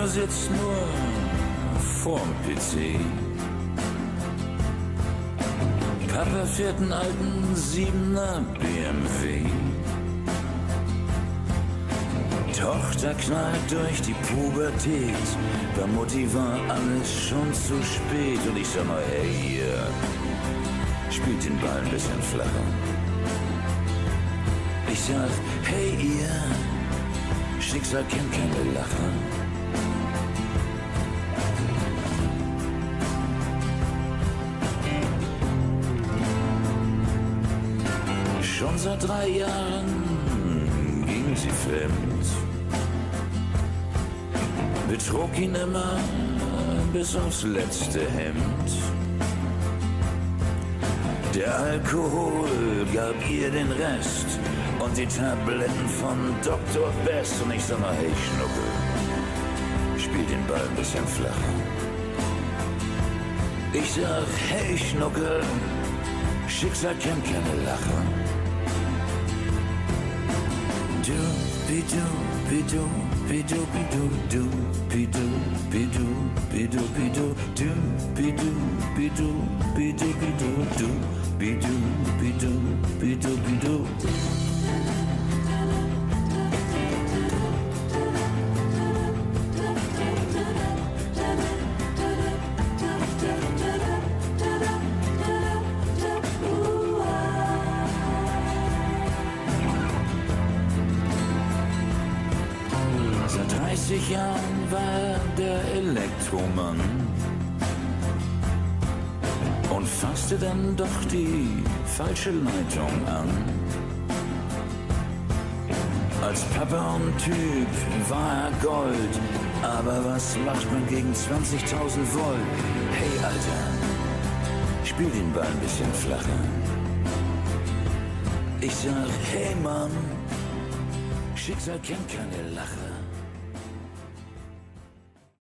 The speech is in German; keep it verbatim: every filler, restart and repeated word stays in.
Manchmal sitzt nur vorm P C. Papa fährt einen alten siebener B M W. Tochter knallt durch die Pubertät. Bei Mutti war alles schon zu spät. Und ich sag mal, hey, hier, spielt den Ball ein bisschen flacher. Ich sag, hey, ihr, Schicksal kennt keine Lacher. Schon seit drei Jahren ging sie fremd, betrog ihn immer bis aufs letzte Hemd. Der Alkohol gab ihr den Rest und die Tabletten von Doktor Best. Und ich sag mal, hey Schnuckel, spiel den Ball ein bisschen flacher. Ich sag, hey Schnuckel, Schicksal kennt keine Lacher. Du, bi du, bi du, bi du, bi du, du, bi du, bi du, bi du, bi du, du, bi du, bi du, bi du, bi du, du, bi du, bi du, bi du, bi du. dreißig Jahren war der Elektromann und fasste dann doch die falsche Leitung an. Als Papa und Typ war er Gold, aber was macht man gegen zwanzigtausend Volt? Hey Alter, spiel den Ball ein bisschen flacher. Ich sag, hey Mann, Schicksal kennt keine Lacher.